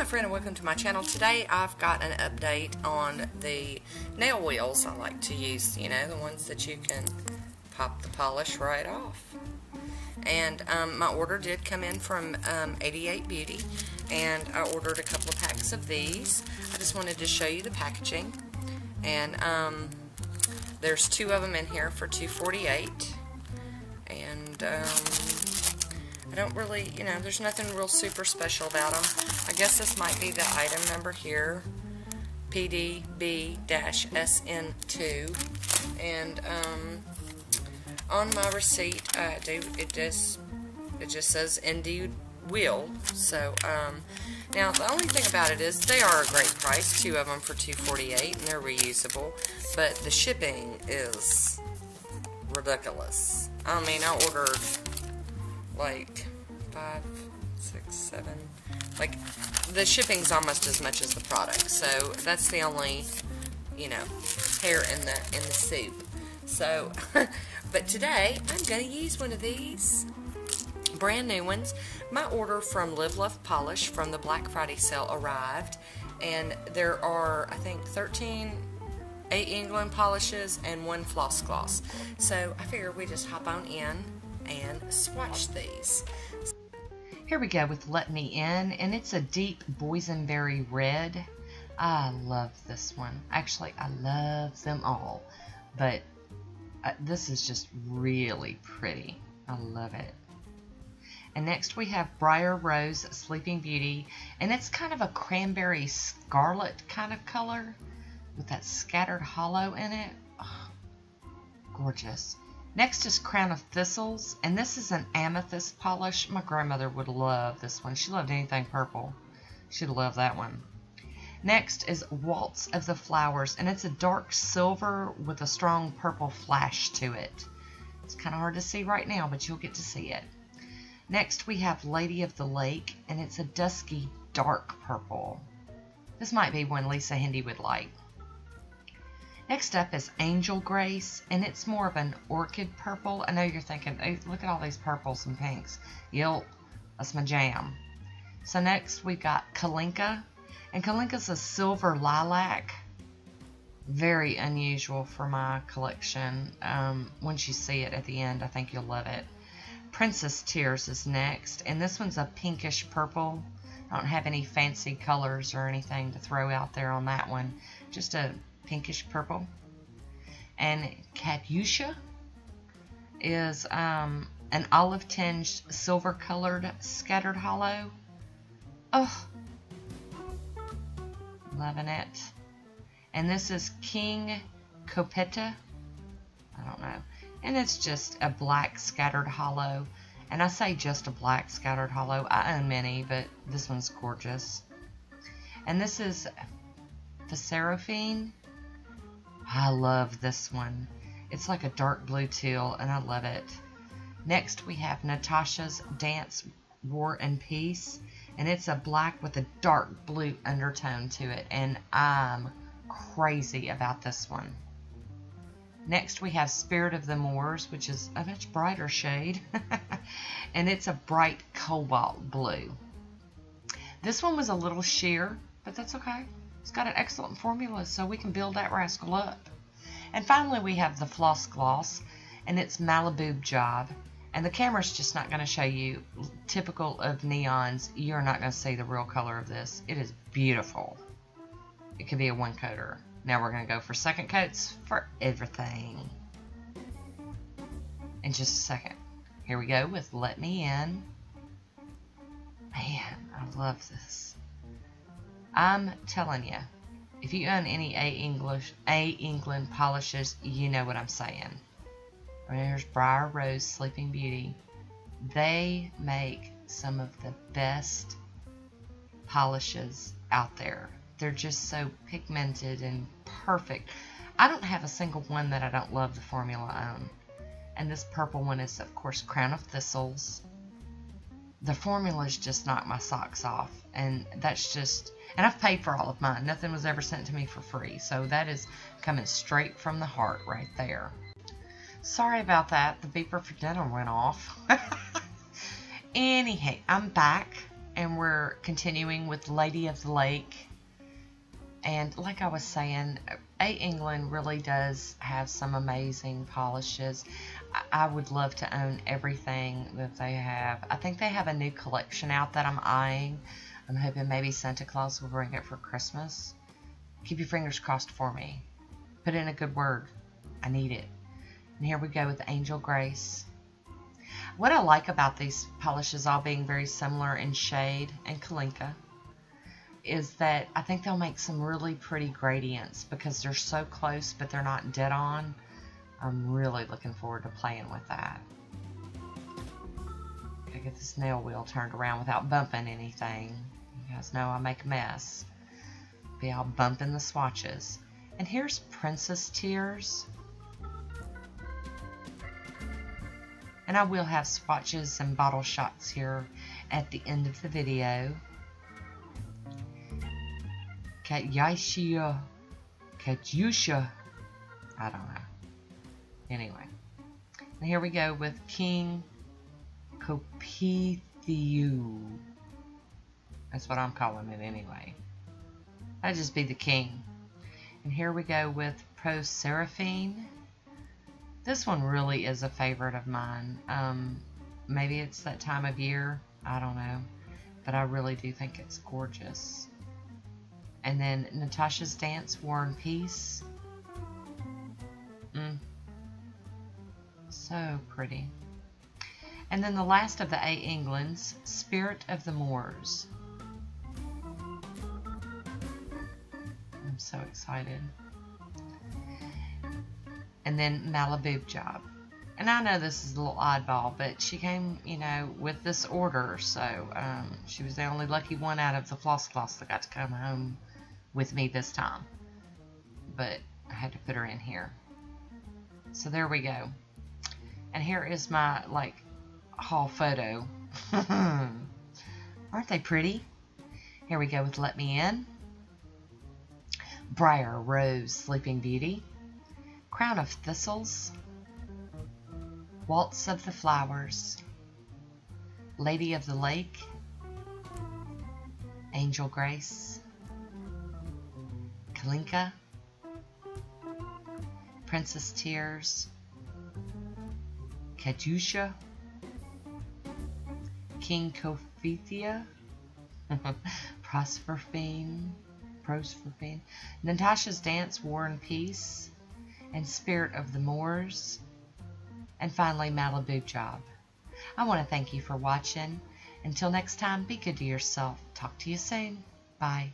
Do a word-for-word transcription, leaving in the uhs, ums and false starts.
my friend and welcome to my channel. Today I've got an update on the nail wheels I like to use, you know, the ones that you can pop the polish right off. And um, my order did come in from um, eight ty eight beauty, and I ordered a couple of packs of these. I just wanted to show you the packaging, and um, there's two of them in here for two forty-eight, and um, I don't really, you know, there's nothing real super special about them. I guess this might be the item number here, P D B S N two, and um, on my receipt, uh, do, it just it just says Indeed Wheel. So um, now the only thing about it is they are a great price, two of them for two forty-eight, and they're reusable. But the shipping is ridiculous. I mean, I ordered like five, six, seven. Like the shipping's almost as much as the product. So that's the only, you know, hair in the in the soup. So, but today I'm going to use one of these brand new ones. My order from Live Love Polish from the Black Friday sale arrived, and there are, I think, thirteen A England polishes and one Floss Gloss. So I figure we just hop on in and swatch these. Here we go with Let Me In, and it's a deep boysenberry red. I love this one. Actually, I love them all, but Uh, this is just really pretty. I love it. And next we have Briar Rose Sleeping Beauty, and it's kind of a cranberry scarlet kind of color with that scattered hollow in it. Oh, gorgeous. Next is Crown of Thistles, and this is an amethyst polish. My grandmother would love this one. She loved anything purple. She'd love that one. Next is Waltz of the Flowers, and it's a dark silver with a strong purple flash to it. It's kind of hard to see right now, but you'll get to see it. Next we have Lady of the Lake, and it's a dusky dark purple. This might be one Lisa Hindi would like. Next up is Angel Grace, and it's more of an orchid purple. I know you're thinking, hey, look at all these purples and pinks. Yep, that's my jam. So next we've got Kalinka. And Kalinka's a silver lilac, very unusual for my collection. Um, once you see it at the end, I think you'll love it. Princess Tears is next, and this one's a pinkish purple. I don't have any fancy colors or anything to throw out there on that one, just a pinkish purple. And Capuchia is um, an olive-tinged, silver-colored, scattered hollow. Oh. Loving it. And this is King Copeta. I don't know. And it's just a black scattered hollow. And I say just a black scattered hollow. I own many, but this one's gorgeous. And this is the Seraphine. I love this one. It's like a dark blue teal, and I love it. Next we have Natasha's Dance, War and Peace. And it's a black with a dark blue undertone to it, and I'm crazy about this one. Next we have Spirit of the Moors, which is a much brighter shade, and it's a bright cobalt blue. This one was a little sheer, but that's okay. It's got an excellent formula, so we can build that rascal up. And finally we have the Floss Gloss, and it's Malibu Jab. And the camera's just not going to show you, typical of neons, you're not going to see the real color of this. It is beautiful. It could be a one coater. Now we're going to go for second coats for everything. In just a second. Here we go with Let Me In. Man, I love this. I'm telling you, if you own any A English, A England polishes, you know what I'm saying. There's Briar Rose Sleeping Beauty. They make some of the best polishes out there. They're just so pigmented and perfect. I don't have a single one that I don't love the formula on. And this purple one is, of course, Crown of Thistles. The formula's just knocked my socks off. And that's just, and I've paid for all of mine. Nothing was ever sent to me for free. So that is coming straight from the heart right there. Sorry about that. The beeper for dinner went off. Anyhow, I'm back. and we're continuing with Lady of the Lake. And like I was saying, A England really does have some amazing polishes. I would love to own everything that they have. I think they have a new collection out that I'm eyeing. I'm hoping maybe Santa Claus will bring it for Christmas. Keep your fingers crossed for me. Put in a good word. I need it. And here we go with Angel Grace. What I like about these polishes all being very similar in shade and Kalinka is that I think they'll make some really pretty gradients because they're so close but they're not dead on. I'm really looking forward to playing with that. Gotta get this nail wheel turned around without bumping anything. You guys know I make a mess. Be all bumping the swatches. And here's Princess Tears. And I will have swatches and bottle shots here at the end of the video. Katyusha. Katyusha. I don't know. Anyway. And here we go with King Copeta. That's what I'm calling it anyway. That'd just be the king. And here we go with Pro Seraphine. This one really is a favorite of mine. Um, maybe it's that time of year. I don't know. But I really do think it's gorgeous. And then Natasha's Dance, War and Peace. Mm. So pretty. And then the last of the A Englands, Spirit of the Moors. So excited. And then Malibu Jab. And I know this is a little oddball, but she came, you know, with this order, so um, she was the only lucky one out of the Floss Gloss that got to come home with me this time. But I had to put her in here. So there we go. And here is my, like, haul photo. Aren't they pretty? Here we go with Let Me In. Briar Rose Sleeping Beauty, Crown of Thistles, Waltz of the Flowers, Lady of the Lake, Angel Grace, Kalinka, Princess Tears, Katyusha, King Copeta, Prosperphine, Prosperphine, Natasha's Dance, War and Peace, and Spirit of the Moors, and finally Malibu Job. I want to thank you for watching. Until next time, be good to yourself. Talk to you soon. Bye.